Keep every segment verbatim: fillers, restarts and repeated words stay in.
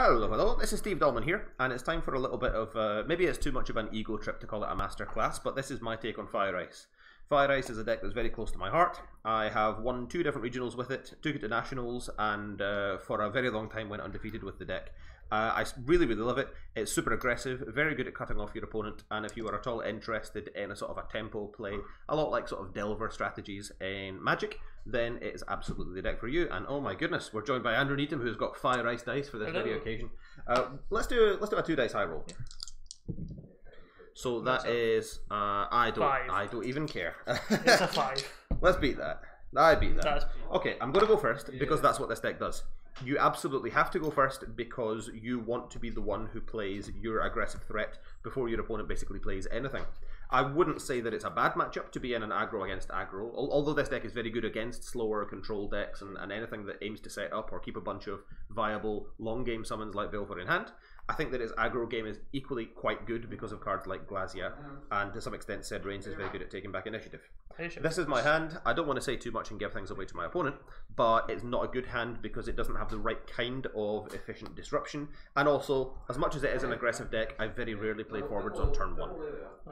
Hello, hello, this is Steve Dolman here, and it's time for a little bit of, uh, maybe it's too much of an ego trip to call it a masterclass, but this is my take on Fire Ice. Fire Ice is a deck that's very close to my heart. I have won two different regionals with it, took it to nationals, and uh, for a very long time went undefeated with the deck. Uh, I really, really love it. It's super aggressive, very good at cutting off your opponent, and if you are at all interested in a sort of a tempo play, a lot like sort of Delver strategies in Magic, then it's absolutely the deck for you. And oh my goodness, we're joined by Andrew Needham, who's got Fire Ice dice for this Hello. very occasion. Uh, let's do let's do a two dice high roll. So that is uh, I don't five. I don't even care. It's a five. Let's beat that. I beat that. That's... Okay, I'm going to go first yeah. because that's what this deck does. You absolutely have to go first because you want to be the one who plays your aggressive threat before your opponent basically plays anything. I wouldn't say that it's a bad matchup to be in an aggro against aggro, although this deck is very good against slower control decks and, and anything that aims to set up or keep a bunch of viable long game summons like Vilvor in hand. I think that its aggro game is equally quite good because of cards like Glazia, and to some extent Sid Reigns is very good at taking back initiative. This is my hand. I don't want to say too much and give things away to my opponent, but it's not a good hand because it doesn't have the right kind of efficient disruption, and also, as much as it is an aggressive deck, I very rarely play forwards on turn one.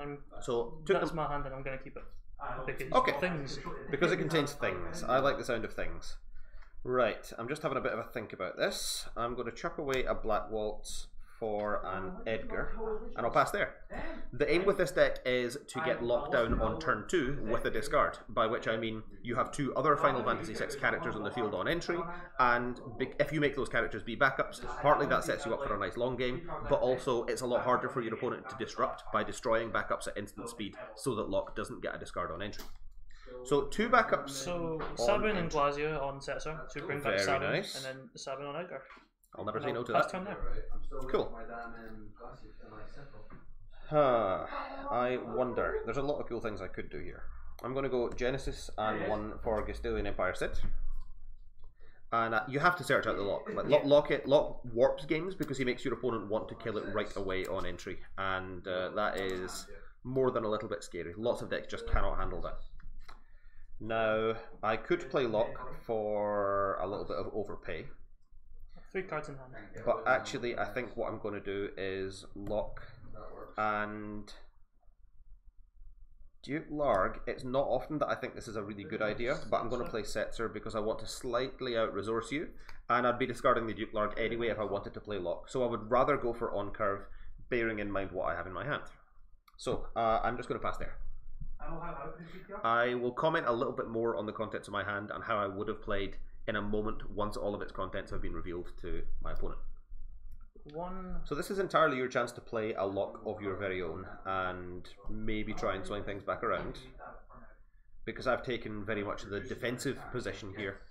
Um, so That's my hand and I'm going to keep it. Because okay, things. because it contains things. I like the sound of things. Right, I'm just having a bit of a think about this. I'm going to chuck away a Black Waltz for an Edgar, and I'll pass there. The aim with this deck is to get locked down on turn two with a discard, by which I mean you have two other Final Fantasy six characters on the field on entry, and if you make those characters be backups, partly that sets you up for a nice long game, but also it's a lot harder for your opponent to disrupt by destroying backups at instant speed so that Locke doesn't get a discard on entry. So two backups. So Sabin and Glazia on Setzer to bring back Sabin, nice. and then Sabin on Edgar. I'll never say no to that. Cool. Uh, I wonder. There's a lot of cool things I could do here. I'm going to go Genesis and one for Gastillion Empire Sid. And uh, you have to search out the Lock. Like, lock, lock it. Lock warps games because he makes your opponent want to kill it right away on entry, and uh, that is more than a little bit scary. Lots of decks just cannot handle that. Now I could play Lock for a little bit of overpay. Three cards in hand. But actually, I think what I'm going to do is Locke and Duke Larg. It's not often that I think this is a really good idea, but I'm going to play Setzer because I want to slightly out-resource you, and I'd be discarding the Duke Larg anyway if I wanted to play Locke. So I would rather go for on-curve, bearing in mind what I have in my hand. So uh, I'm just going to pass there. I will comment a little bit more on the contents of my hand and how I would have played in a moment once all of its contents have been revealed to my opponent. One. So this is entirely your chance to play a Lock of your very own and maybe try and swing things back around, because I've taken very much the defensive position here.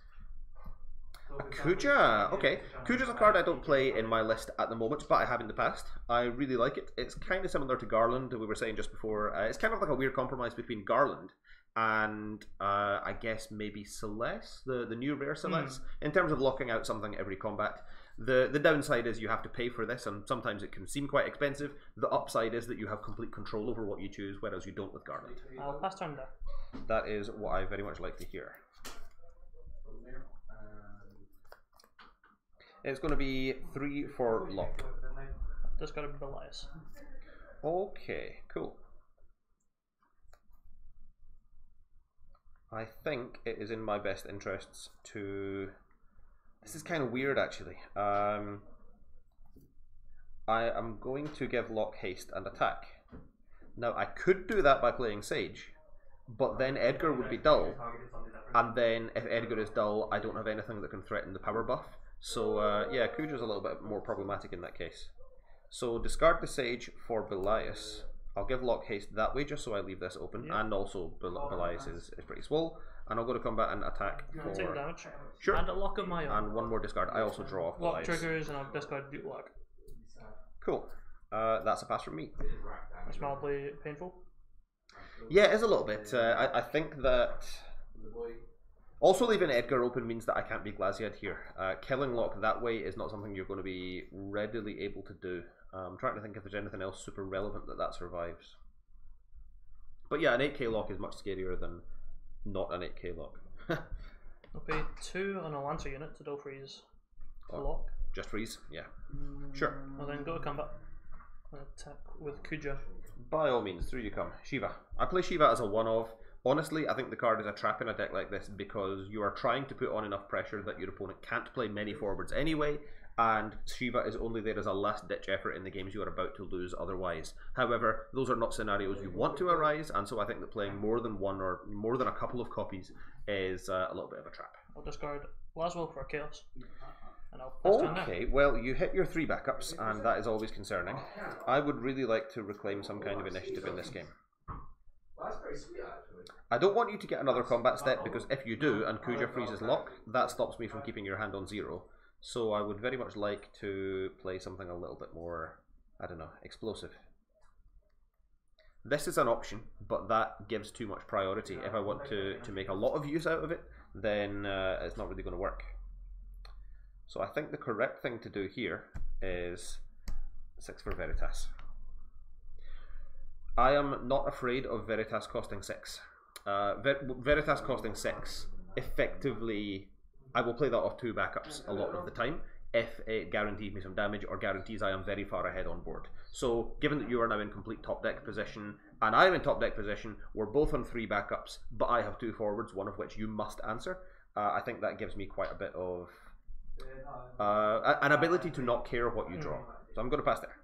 A Kuja! Okay. Kuja's a card I don't play in my list at the moment, but I have in the past. I really like it. It's kind of similar to Garland, we were saying just before. Uh, it's kind of like a weird compromise between Garland and uh, I guess maybe Celeste, the, the new rare Celeste, mm. in terms of locking out something every combat. The, the downside is you have to pay for this, and sometimes it can seem quite expensive. The upside is that you have complete control over what you choose, whereas you don't with Garland. I'll pass turn there. That is what I very much like to hear. It's going to be three for Locke. That's got to be Belias. Okay, cool. I think it is in my best interests to... This is kind of weird, actually. Um, I am going to give Locke haste and attack. Now, I could do that by playing Sage, but then Edgar would be dull. And then, if Edgar is dull, I don't have anything that can threaten the power buff. So, uh, yeah, Kuja's a little bit more problematic in that case. So, discard the Sage for Belias. I'll give Locke haste that way just so I leave this open, yeah. and also Bel Belias is, is pretty swole. And I'll go to combat and attack for... Take damage. Sure. And a Lock of my own. And one more discard. I also draw off Lock Belias. Triggers and I'll discard Duke Larg. Cool. Uh, that's a pass from me. That's mildly painful. Yeah, it is a little bit. Uh, I, I think that... Also, leaving Edgar open means that I can't be Glaziad here. Uh, killing Locke that way is not something you're going to be readily able to do. I'm trying to think if there's anything else super relevant that that survives. But yeah, an eight K Lock is much scarier than not an eight K Lock. Okay, two on a Lancer unit to dull freeze Lock. Just freeze? Yeah. Mm, sure. Well then, go to combat. And attack with Kuja. By all means, through you come. Shiva. I play Shiva as a one-off. Honestly, I think the card is a trap in a deck like this because you are trying to put on enough pressure that your opponent can't play many forwards anyway, and Shiva is only there as a last-ditch effort in the games you are about to lose otherwise. However, those are not scenarios you want to arise, and so I think that playing more than one or more than a couple of copies is uh, a little bit of a trap. I'll discard Lasswell for Chaos. Okay, well, you hit your three backups, and that is always concerning. I would really like to reclaim some kind of initiative in this game. I don't want you to get another combat step, because if you do, and Kuja freezes Locke, that stops me from keeping your hand on zero. So I would very much like to play something a little bit more, I don't know, explosive. This is an option, but that gives too much priority. If I want to, to make a lot of use out of it, then uh, it's not really going to work. So I think the correct thing to do here is six for Veritas. I am not afraid of Veritas costing six. Uh, Ver Veritas costing six, effectively, I will play that off two backups a lot of the time if it guarantees me some damage or guarantees I am very far ahead on board. So given that you are now in complete top deck position and I am in top deck position, we're both on three backups, but I have two forwards, one of which you must answer. Uh, I think that gives me quite a bit of uh, an ability to not care what you draw. So I'm going to pass there.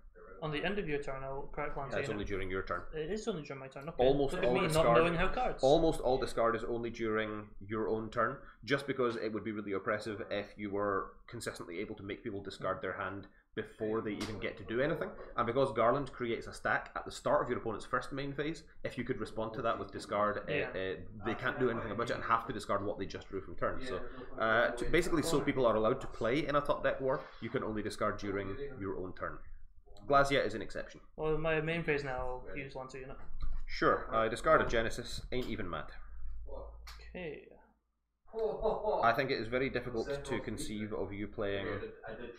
On the end of your turn, I'll correct Lancer. That's only during your turn. It is only during my turn. Okay. Almost all me discard. Not knowing how cards. Almost all discard is only during your own turn, just because it would be really oppressive if you were consistently able to make people discard their hand before they even get to do anything. And because Garland creates a stack at the start of your opponent's first main phase, if you could respond to that with discard, yeah. it, it, they can't do anything about it and have to discard what they just drew from turn. So uh, to basically, so people are allowed to play in a top deck war, you can only discard during your own turn. Glazia is an exception. Well, my main phase now, I'll use Lancer unit. Sure, I discard a Genesis, ain't even mad. Okay. I think it is very difficult to conceive of you playing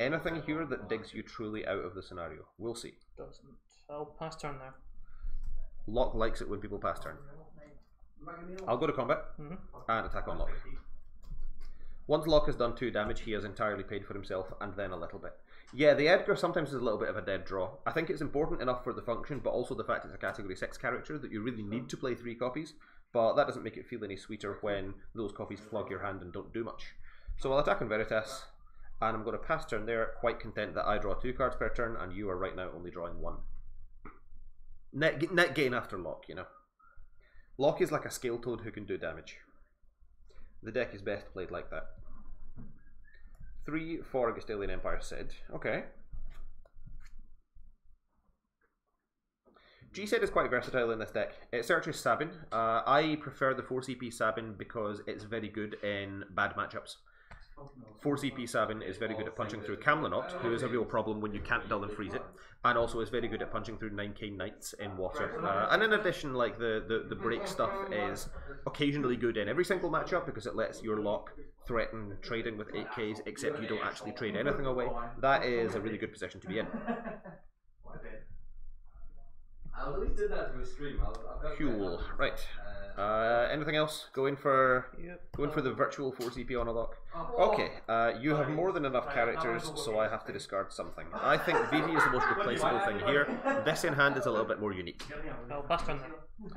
anything here that digs you truly out of the scenario. We'll see. Doesn't. I'll pass turn there. Locke likes it when people pass turn. I'll go to combat mm-hmm. and attack on Locke. Once Locke has done two damage, he has entirely paid for himself and then a little bit. Yeah, the Edgar sometimes is a little bit of a dead draw. I think it's important enough for the function, but also the fact it's a category six character that you really need to play three copies, but that doesn't make it feel any sweeter when those copies flog your hand and don't do much. So I'll attack on Veritas, and I'm going to pass turn there, quite content that I draw two cards per turn, and you are right now only drawing one. Net, net gain after Locke, you know. Locke is like a scale toad who can do damage. The deck is best played like that. Three for Castilian Empire Sid. Okay. G-Sid is quite versatile in this deck. It searches Sabin. Uh, I prefer the four C P Sabin because it's very good in bad matchups. four C P Sabin is very good at punching through Camlanot, who is a real problem when you can't dull and freeze it, and also is very good at punching through nine K Knights in water. Uh, and in addition, like the, the, the break stuff is occasionally good in every single matchup because it lets your Lock threaten trading with eight Ks, except you don't actually trade anything away. That is a really good position to be in. Cool. Right. Uh, anything else? Go in for yep. go in for the virtual four C P on a Lock. Okay, uh, you have more than enough characters, so I have to discard something. I think Vivi is the most replaceable thing here. This in hand is a little bit more unique. I'll pass turn then.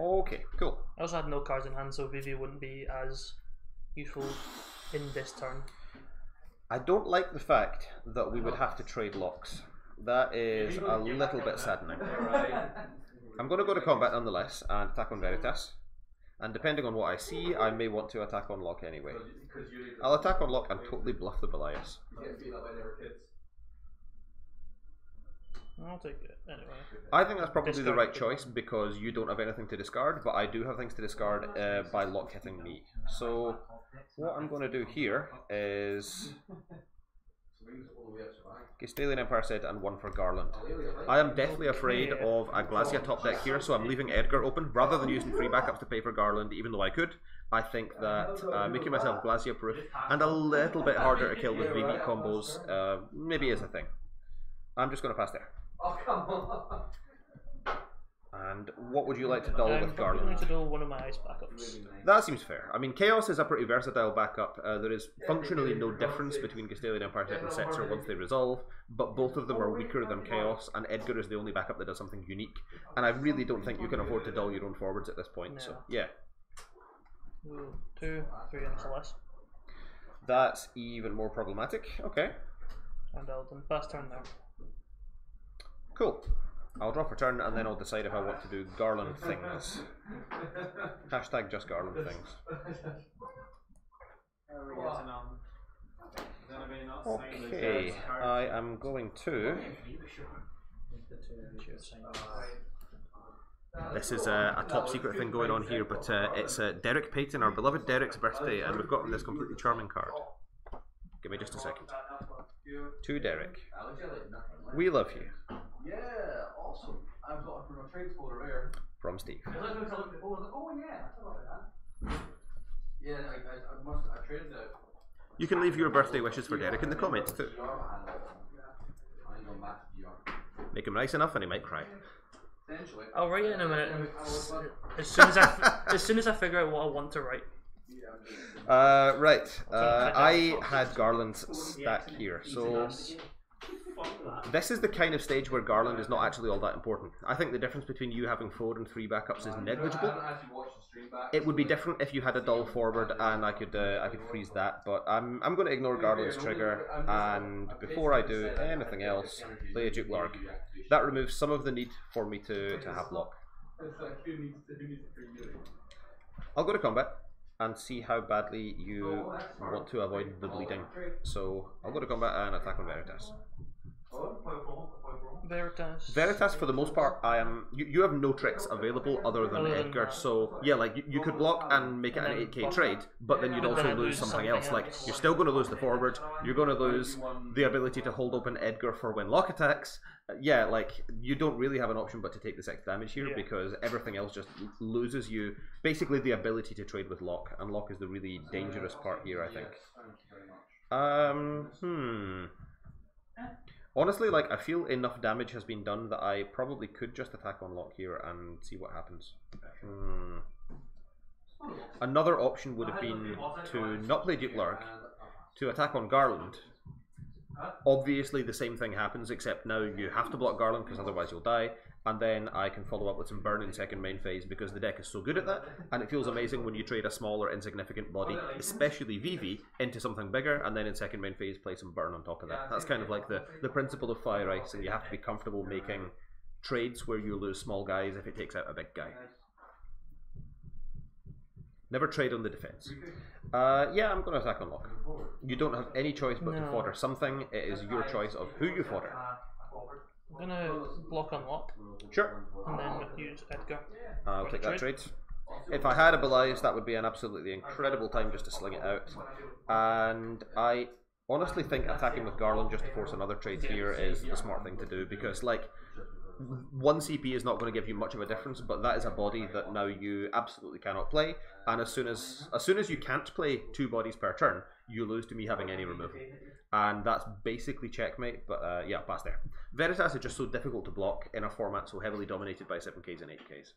Okay, cool. I also had no cards in hand, so Vivi wouldn't be as useful in this turn. I don't like the fact that we would have to trade Locks. That is a little bit saddening. I'm going to go to combat nonetheless and attack on Veritas. And depending on what I see, I may want to attack on Locke anyway. I'll attack on Locke and totally bluff the Belias. I'll take it anyway. I think that's probably discard the right choice because you don't have anything to discard, but I do have things to discard uh, by Locke hitting me. So what I'm going to do here is Castilian Empire said and one for Garland. I am deathly afraid of a Glazia top deck here, so I'm leaving Edgar open rather than using three backups to pay for Garland, even though I could. I think that uh, making myself Glazia proof and a little bit harder to kill with V V combos uh, maybe is a thing. I'm just going to pass there. And what would you like to dull I'm with Garland? I'm going to dull one of my ice backups. That seems fair. I mean, Chaos is a pretty versatile backup. Uh, there is functionally no difference between Castilian Empire and Setzer once they resolve, but both of them are weaker than Chaos, and Edgar is the only backup that does something unique. And I really don't think you can afford to dull your own forwards at this point, no. So yeah. Two, three, and Celeste. That's even more problematic. Okay. And Elden. Pass turn now. Cool. I'll drop a turn and then I'll decide if I want to do Garland things. Hashtag just Garland things. Okay, I am going to... This is uh, a top secret thing going on here, but uh, it's uh, Derek Peyton, our beloved Derek's birthday, and we've gotten this completely charming card. Give me just a second. To Derek. We love you. Yeah, awesome. I've got it from a trade folder here. From Steve. I looked at it before and was like, oh yeah, I thought about that. Yeah, I, I, I must I traded it. You can leave your birthday wishes for Derek in the comments too. Make him nice enough and he might cry. I'll write it in a minute. As soon as I, as soon as I figure out what I want to write. Uh, right. Uh, I had Garland's stack here, so... This is the kind of stage where Garland is not actually all that important. I think the difference between you having four and three backups is negligible. It would be different if you had a dull forward and I could uh, I could freeze that, but I'm I'm going to ignore Garland's trigger, and before I do anything else, play a Duke Larg. That removes some of the need for me to, to have Locke. I'll go to combat and see how badly you want to avoid the bleeding. So I'll go to combat and attack on Veritas. Veritas. Veritas, for the most part, I am. You, you have no tricks available other than other Edgar. Than so yeah, like you, you could block and make it an eight K trade, but then you'd but also then lose, lose something, something else. else. Like you're still going to lose the forward. You're going to lose the ability to hold open Edgar for when Locke attacks. Yeah, like you don't really have an option but to take the six damage here, yeah, because everything else just loses you basically the ability to trade with Locke, and Locke is the really dangerous part here, I think. Um. Hmm. Honestly, like, I feel enough damage has been done that I probably could just attack on Locke here and see what happens. Hmm. Another option would have been to not play Duke Larg, to attack on Garland. Obviously the same thing happens, except now you have to block Garland because otherwise you'll die, and then I can follow up with some burn in second main phase because the deck is so good at that, and it feels amazing when you trade a small or insignificant body, especially Vivi, into something bigger, and then in second main phase play some burn on top of that. That's kind of like the, the principle of Fire Ice, and you have to be comfortable making trades where you lose small guys if it takes out a big guy. Never trade on the defense. Uh, yeah, I'm going to attack on Locke. You don't have any choice but no. to fodder something. It is your choice of who you fodder. I'm going to block on Locke. Sure. And then use Edgar. Uh, I'll take that trade. If I had a Belias, that would be an absolutely incredible time just to sling it out. And I honestly think attacking with Garland just to force another trade here is the smart thing to do, because, like, one C P is not going to give you much of a difference, but that is a body that now you absolutely cannot play, and as soon as as soon as you can't play two bodies per turn, you lose to me having any removal, and that's basically checkmate. But uh, yeah, pass there. Veritas is just so difficult to block in a format so heavily dominated by seven Ks and eight Ks.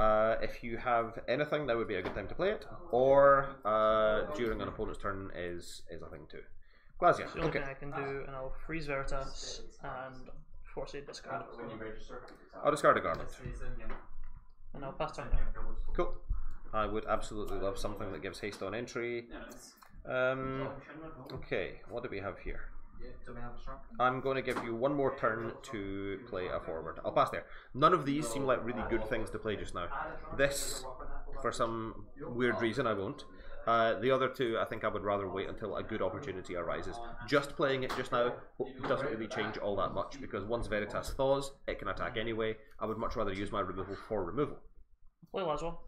Uh, if you have anything, that would be a good time to play it, or uh, during an opponent's turn is, is a thing too. Glazia, the only okay. thing I can do, and I'll freeze Veritas, and... Discard. I'll discard a Garland. And I'll pass turn. Cool. I would absolutely love something that gives haste on entry. Um, okay, what do we have here? I'm going to give you one more turn to play a forward. I'll pass there. None of these seem like really good things to play just now. This, for some weird reason, I won't. Uh, the other two, I think I would rather wait until a good opportunity arises. Just playing it just now doesn't really change all that much, because once Veritas thaws, it can attack anyway. I would much rather use my removal for removal. Play Lasswell,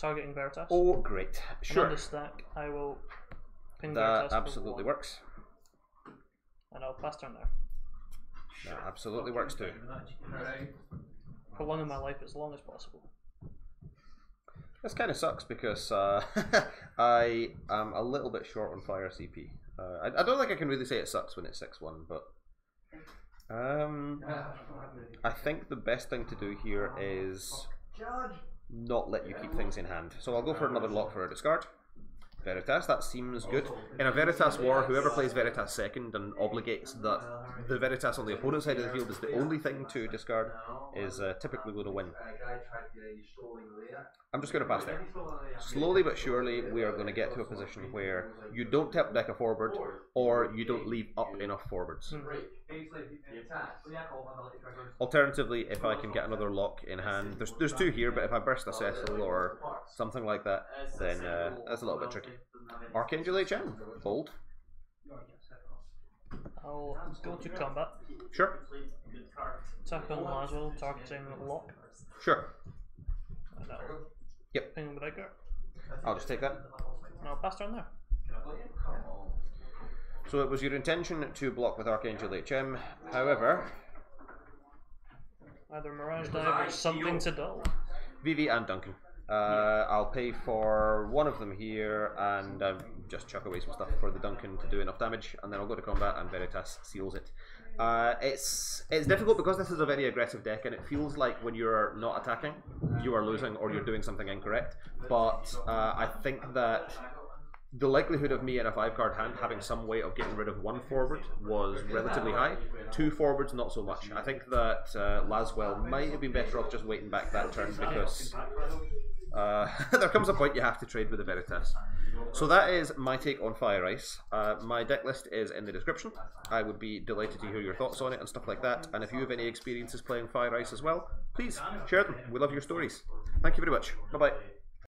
targeting Veritas. Oh, great. Sure. And on the stack, I will ping Veritas. That absolutely works. And I'll pass turn there. That absolutely works too. For one in my life as long as possible. This kind of sucks because uh, I am a little bit short on fire C P. Uh, I, I don't think I can really say it sucks when it's six one, but Um, I think the best thing to do here is not let you keep things in hand. So I'll go for another Lock for a discard. Veritas, that seems good. In a Veritas war, whoever plays Veritas second and obligates that the Veritas on the opponent's side of the field is the only thing to discard is uh, typically going to win. I'm just going to pass there. Slowly but surely we are going to get to a position where you don't tip deck a forward or you don't leave up enough forwards. Alternatively, if I can get another Lock in hand, there's, there's two here, but if I burst a Cecil or something like that, then uh, that's a little bit tricky. Archangel H M, fold. I'll go to combat. Sure. Attack on Lasswell, targeting Locke. Sure. And yep. Ping with Edgar. I'll just take that. And I'll pass down there. So it was your intention to block with Archangel H M, however... Either Mirage Dive or something to dull. Vivi and Duncan. Uh, I'll pay for one of them here and uh, just chuck away some stuff for the Duncan to do enough damage, and then I'll go to combat and Veritas seals it. Uh, it's it's difficult because this is a very aggressive deck, and it feels like when you're not attacking, you are losing or you're doing something incorrect. But uh, I think that the likelihood of me in a five-card hand having some way of getting rid of one forward was relatively high. Two forwards, not so much. I think that uh, Lasswell might have been better off just waiting back that turn because... Uh, there comes a point you have to trade with the Veritas. So that is my take on Fire Ice. Uh, my deck list is in the description. I would be delighted to hear your thoughts on it and stuff like that. And if you have any experiences playing Fire Ice as well, please share them. We love your stories. Thank you very much. Bye bye.